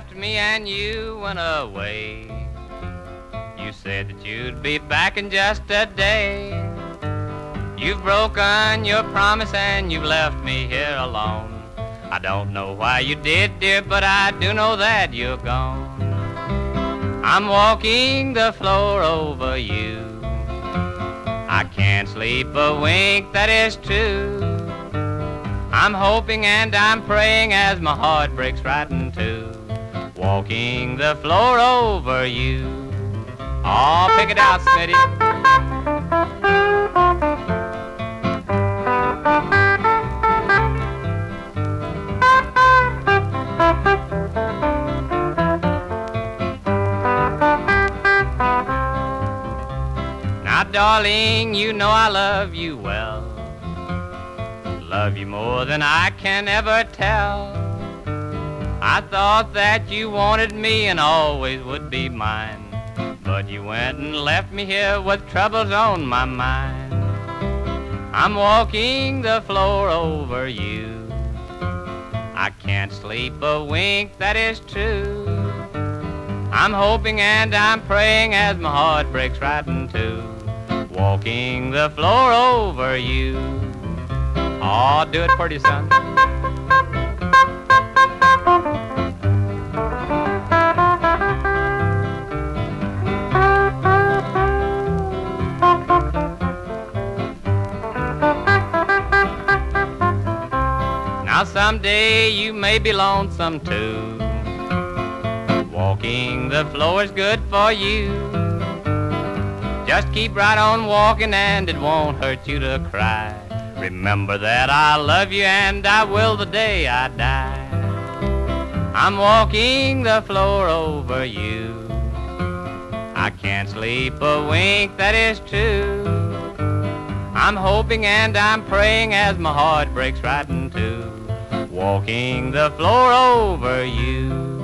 left me and you went away. You said that you'd be back in just a day. You've broken your promise and you've left me here alone. I don't know why you did, dear, but I do know that you're gone. I'm walking the floor over you. I can't sleep a wink, that is true. I'm hoping and I'm praying as my heart breaks right in two. Walking the floor over you. Oh, pick it out, Smitty. Now, darling, you know I love you well. Love you more than I can ever tell. I thought that you wanted me and always would be mine, but you went and left me here with troubles on my mind. I'm walking the floor over you. I can't sleep a wink, that is true. I'm hoping and I'm praying as my heart breaks right in two. Walking the floor over you. Oh, do it pretty, son. Now someday you may be lonesome too. Walking the floor is good for you. Just keep right on walking and it won't hurt you to cry. Remember that I love you and I will the day I die. I'm walking the floor over you. I can't sleep a wink, that is true. I'm hoping and I'm praying as my heart breaks right in two. Walking the floor over you.